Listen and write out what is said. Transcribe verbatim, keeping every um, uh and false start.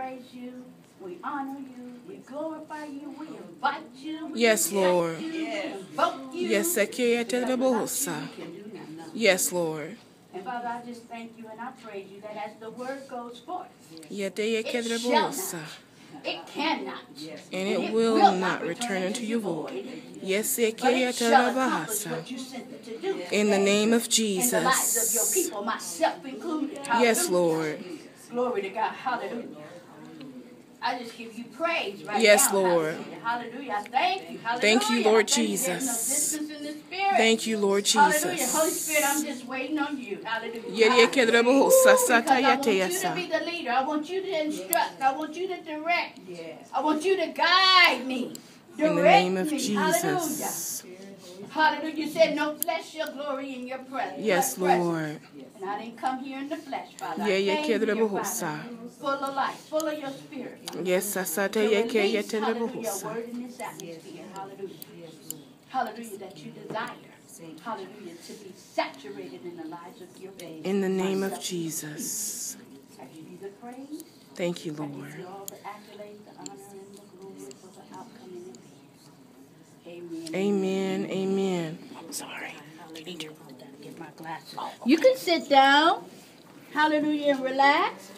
praise you, we honor you, we glorify you, we invite you. We yes, Lord. You, yes. We you, yes, I can do yes, Lord. And Father, I just thank you and I praise you that as the word goes forth, yes. it shall not, it cannot, yes. and, it and it will, will not return unto you void. Yes, it can do what you sent it to do. In the name of Jesus. In the lives of your people, myself included. Hallelujah. Yes, Lord. Glory to God. Hallelujah. I just give you praise right yes, now. Yes, Lord. Hallelujah. I thank you. Hallelujah. Thank you, Lord Jesus. Thank you, Lord Jesus. Hallelujah. Holy Spirit, I'm just waiting on you. Hallelujah. Hallelujah. Ooh, because I want you to be the leader. I want you to instruct. I want you to direct. I want you to guide me. Direct in the name of me. Jesus. Hallelujah. Hallelujah. You said no flesh shall glory in your presence. Yes, Lord. And I didn't come here in the flesh, Father. Yeah, yeah, yeah, yeah, yeah. Full of life, full of your spirit. Yes, I said, yeah, yeah, yeah, yeah, yeah. Word in this atmosphere. Hallelujah. Hallelujah, that you desire. Hallelujah, to be saturated in the lives of your babies. In the name of Jesus. I give you the praise. Thank you, Lord. I give you all the accolades, the honor, and the glory for the outcome in the peace. Amen. Amen. Amen. I'm sorry. I need to get my glasses. You can sit down. Hallelujah, and relax.